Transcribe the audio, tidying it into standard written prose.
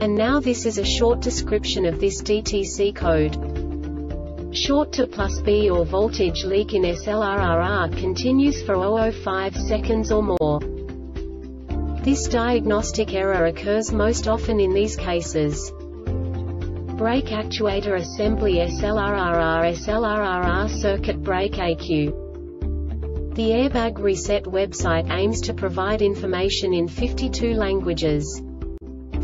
And now this is a short description of this DTC code. Short to plus B or voltage leak in SLRRR continues for 0.05 seconds or more. This diagnostic error occurs most often in these cases. Brake actuator assembly SLRRR SLRRR circuit brake ECU. The Airbag Reset website aims to provide information in 52 languages.